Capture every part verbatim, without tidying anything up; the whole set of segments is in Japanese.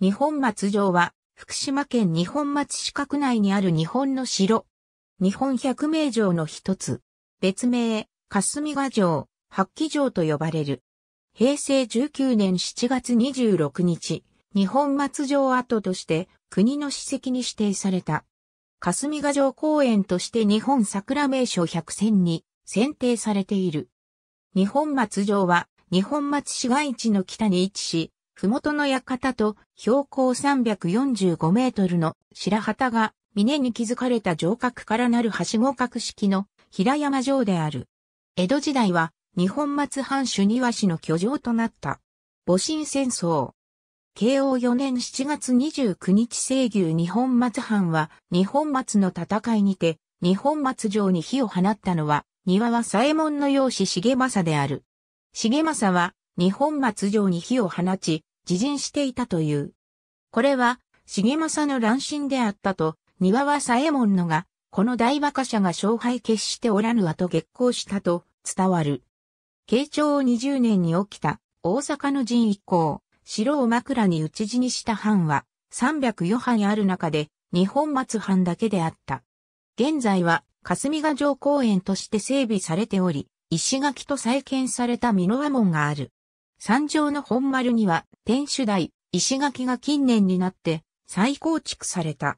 二本松城は、福島県二本松市郭内にある日本の城。日本百名城の一つ。別名、霞ヶ城、八鬼城と呼ばれる。平成じゅうきゅうねんしちがつにじゅうろくにち、二本松城跡として国の史跡に指定された。霞ヶ城公園として日本桜名所百選に選定されている。二本松城は二本松市街地の北に位置し、麓の館と標高さんびゃくよんじゅうごメートルの白旗が峰に築かれた城郭からなるはしご格式の平山城である。江戸時代は二本松藩主庭師の居城となった。戊辰戦争。慶応よねんしちがつにじゅうくにち西宮二本松藩は二本松の戦いにて二本松城に火を放ったのは庭は左衛門の養子重政である。重政は二本松城に火を放ち自刃していたという。これは重政の乱心であったと庭は左衛門のがこの大馬鹿者が勝敗決しておらぬわと激高したと伝わる。慶長にじゅうねんに起きた大阪の陣以降。城を枕に討ち死にした藩はさんびゃくよんはいある中で二本松藩だけであった。現在は霞ヶ城公園として整備されており、石垣と再建された三ノ輪門がある。三条の本丸には天守台、石垣が近年になって再構築された。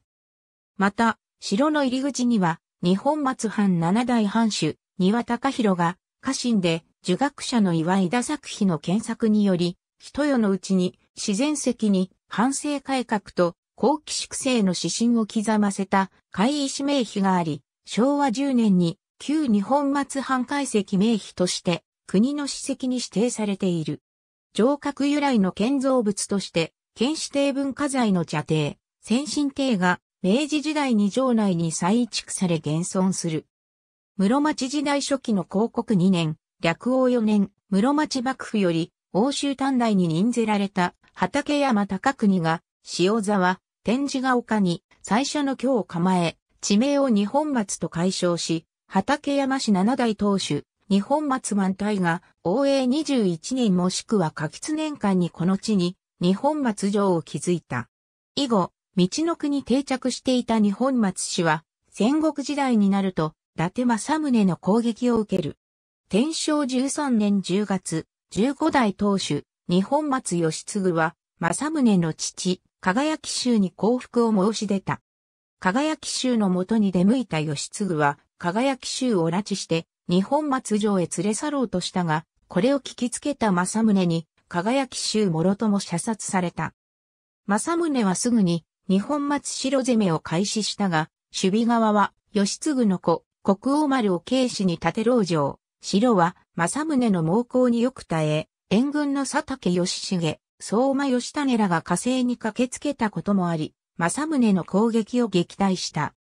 また、城の入り口には二本松藩七代藩主、庭高弘が家臣で儒学者の岩井田作比の献策により、一夜のうちに自然石に反省改革と綱紀粛正の指針を刻ませた貝石銘碑があり、昭和じゅうねんに旧二本松藩貝石銘碑として国の史跡に指定されている。城郭由来の建造物として、県指定文化財の茶亭、先進亭が明治時代に城内に再築され現存する。室町時代初期の興国にねん、略応よねん、室町幕府より、欧州短大に任ぜられた畠山高国が塩沢、天地が丘に最初の居を構え、地名を二本松と改称し、畠山氏七代当主、二本松万泰が、応永にじゅういちねんもしくは嘉吉年間にこの地に二本松城を築いた。以後、みちのくに定着していた二本松氏は、戦国時代になると、伊達政宗の攻撃を受ける。天正じゅうさんねんじゅうがつ、じゅうごだい当主、二本松義次は、政宗の父、輝州に降伏を申し出た。輝州のもとに出向いた義次は、輝州を拉致して、二本松城へ連れ去ろうとしたが、これを聞きつけた政宗に、輝州諸とも射殺された。政宗はすぐに、二本松城攻めを開始したが、守備側は、義次の子、国王丸を警視に立て籠城。城は、政宗の猛攻によく耐え、援軍の佐竹義重、相馬義胤らが加勢に駆けつけたこともあり、政宗の攻撃を撃退した。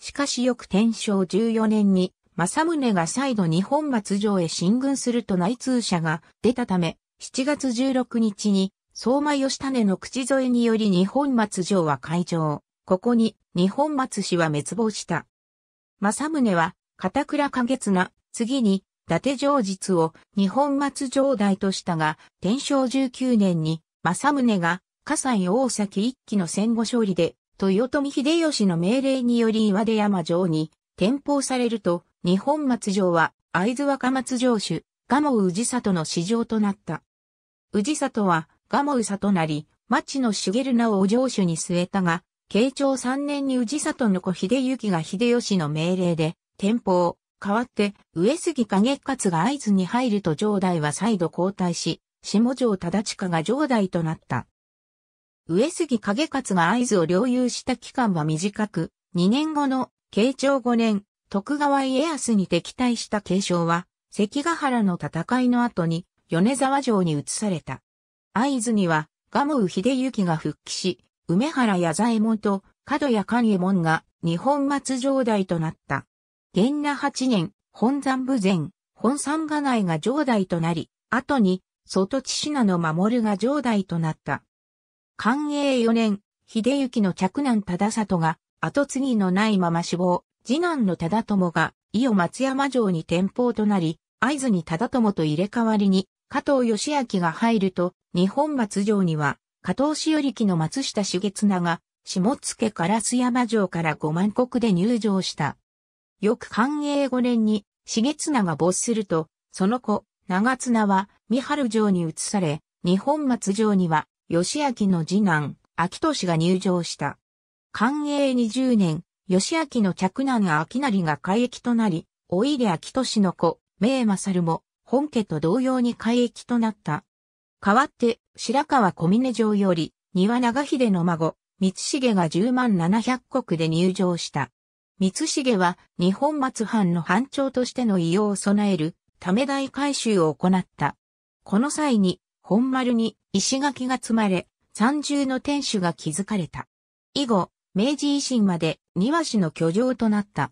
しかし翌天正じゅうよねんに、政宗が再度二本松城へ進軍すると内通者が出たため、しちがつじゅうろくにちに、相馬義胤の口添えにより二本松城は開城。ここに、二本松氏は滅亡した。政宗は、片倉景綱、次に、伊達城実を二本松城代としたが、天正じゅうきゅうねんに、政宗が、葛西大崎一揆の戦後勝利で、豊臣秀吉の命令により岩出山城に転封されると、二本松城は、会津若松城主、蒲生氏郷の市場となった。氏郷は、蒲生郷成、町野茂直を城主に据えたが、慶長さんねんに氏郷の子秀行が秀吉の命令で、転封。代わって、上杉景勝が会津に入ると城代は再度交代し、下城忠親が城代となった。上杉景勝が会津を領有した期間は短く、にねんごの慶長ごねん、徳川家康に敵対した慶長は、関ヶ原の戦いの後に、米沢城に移された。会津には、蒲生秀行が復帰し、梅原弥左衛門と角谷勘右衛門が二本松城代となった。元和はちねん、本山豊前、本山河内が城代となり、後に、外千信濃守が城代となった。寛永よねん、秀行の嫡男忠郷が、後継ぎのないまま死亡、次男の忠友が、伊予松山城に転封となり、会津に忠友と入れ替わりに、加藤義明が入ると、二本松城には、加藤志頼記の松下重綱が、下野烏山城から五万石で入城した。翌寛永五年に、重綱が没すると、その子、長綱は、三春城に移され、二本松城には、義昭の次男、秋俊が入城した。寛永二十年、義昭の嫡男秋成が改易となり、おいで秋俊の子、明勝も、本家と同様に改易となった。代わって、白川小峰城より、庭長秀の孫、光重が十万七百石で入城した。光重は、二本松藩の藩長としての威容を備える、ため大改修を行った。この際に、本丸に石垣が積まれ、三重の天守が築かれた。以後、明治維新まで庭師の居城となった。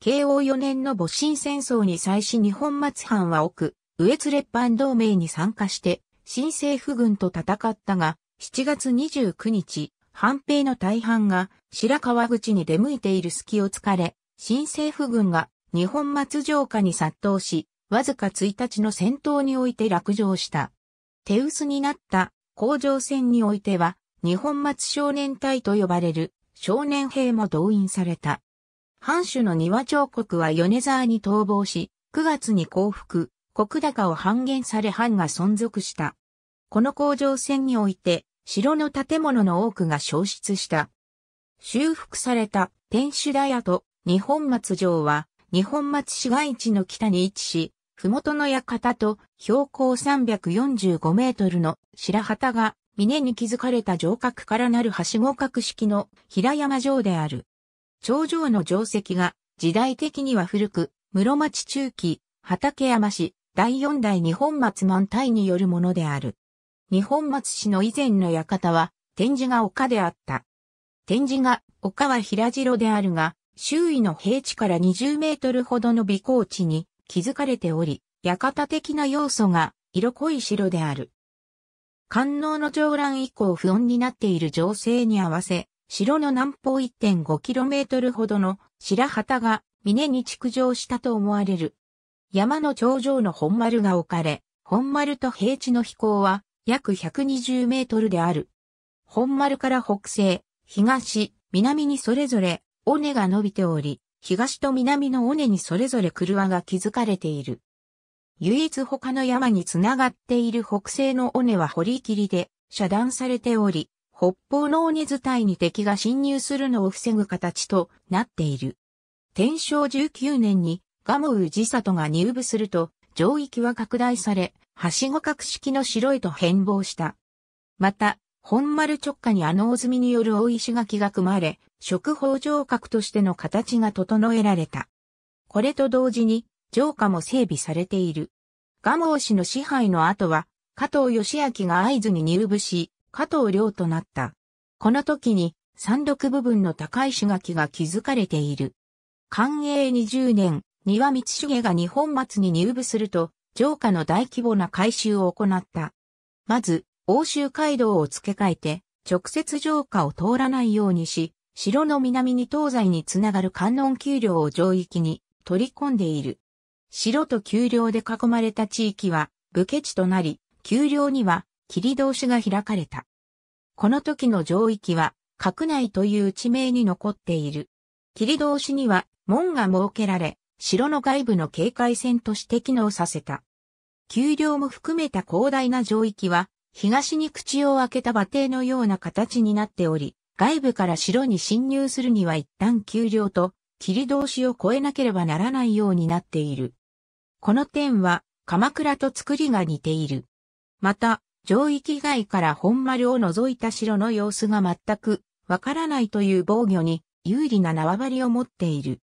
慶応四年の戊辰戦争に際し二本松藩は奥、上津列藩同盟に参加して、新政府軍と戦ったが、しちがつにじゅうくにち、藩兵の大半が白川口に出向いている隙を突かれ、新政府軍が二本松城下に殺到し、わずかいちにちの戦闘において落城した。手薄になった攻城戦においては、二本松少年隊と呼ばれる少年兵も動員された。藩主の丹羽長国は米沢に逃亡し、くがつに降伏、石高を半減され藩が存続した。この攻城戦において、城の建物の多くが焼失した。修復された天守台跡二本松城は、二本松市街地の北に位置し、麓の館と標高さんびゃくよんじゅうごメートルの白旗が峰に築かれた城郭からなるはしご格式の平山城である。頂上の城跡が時代的には古く、室町中期、畠山氏だいよんだい二本松万隊によるものである。二本松氏の以前の館は、天地が丘であった。天地が丘は平城であるが、周囲の平地からにじゅうメートルほどの微高地に築かれており、館的な要素が色濃い城である。観音の上覧以降不穏になっている情勢に合わせ、城の南方 いってんごキロメートル ほどの白旗が峰に築城したと思われる。山の頂上の本丸が置かれ、本丸と平地の飛行は、約ひゃくにじゅうメートルである。本丸から北西、東、南にそれぞれ尾根が伸びており、東と南の尾根にそれぞれ郭が築かれている。唯一他の山につながっている北西の尾根は堀切で遮断されており、北方の尾根伝いに敵が侵入するのを防ぐ形となっている。天正じゅうきゅうねんに蒲生治里が入部すると、城域は拡大され、はしご格式の城へと変貌した。また、本丸直下にあの大積みによる大石垣が組まれ、職方城郭としての形が整えられた。これと同時に、城下も整備されている。蒲生氏の支配の後は、加藤義昭が会津に入部し、加藤領となった。この時に、山麓部分の高い石垣が築かれている。寛永にじゅうねん、丹羽光重が二本松に入部すると、城下の大規模な改修を行った。まず、奥州街道を付け替えて、直接城下を通らないようにし、城の南に東西につながる観音丘陵を城域に取り込んでいる。城と丘陵で囲まれた地域は、武家地となり、丘陵には、切通しが開かれた。この時の城域は、郭内という地名に残っている。切通しには、門が設けられ、城の外部の警戒線として機能させた。丘陵も含めた広大な城域は、東に口を開けた馬蹄のような形になっており、外部から城に侵入するには一旦丘陵と切通しを越えなければならないようになっている。この点は、鎌倉と作りが似ている。また、城域外から本丸を除いた城の様子が全くわからないという防御に有利な縄張りを持っている。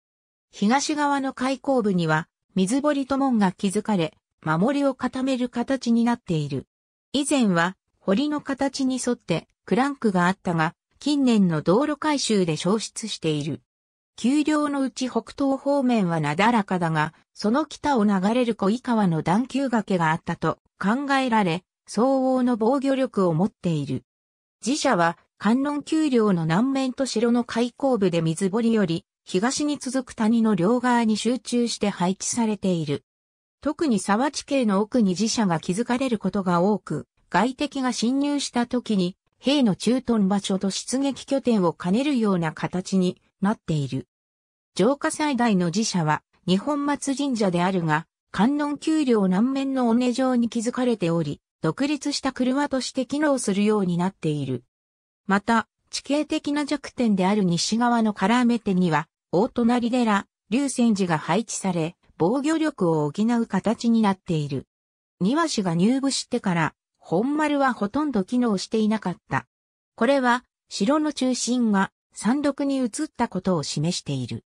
東側の開口部には、水堀と門が築かれ、守りを固める形になっている。以前は、堀の形に沿って、クランクがあったが、近年の道路改修で消失している。丘陵のうち北東方面はなだらかだが、その北を流れる小井川の段丘崖があったと考えられ、相応の防御力を持っている。寺社は、観音丘陵の南面と城の開口部で水堀より、東に続く谷の両側に集中して配置されている。特に沢地形の奥に寺社が築かれることが多く、外敵が侵入した時に、兵の駐屯場所と出撃拠点を兼ねるような形になっている。城下最大の寺社は、二本松神社であるが、観音丘陵南面の尾根上に築かれており、独立した廓として機能するようになっている。また、地形的な弱点である西側の唐雨手には、大隣寺、龍泉寺が配置され、防御力を補う形になっている。庭師が入部してから、本丸はほとんど機能していなかった。これは、城の中心が山麓に移ったことを示している。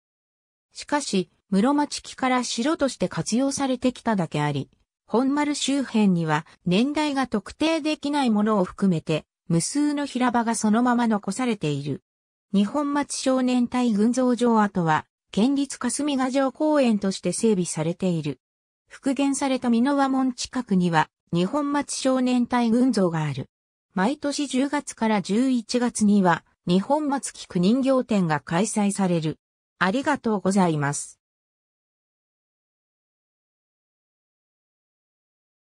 しかし、室町期から城として活用されてきただけあり、本丸周辺には年代が特定できないものを含めて、無数の平場がそのまま残されている。二本松少年隊群像城跡は、県立霞ヶ城公園として整備されている。復元された美濃和門近くには、二本松少年隊群像がある。毎年じゅうがつからじゅういちがつには、二本松菊人形展が開催される。ありがとうございます。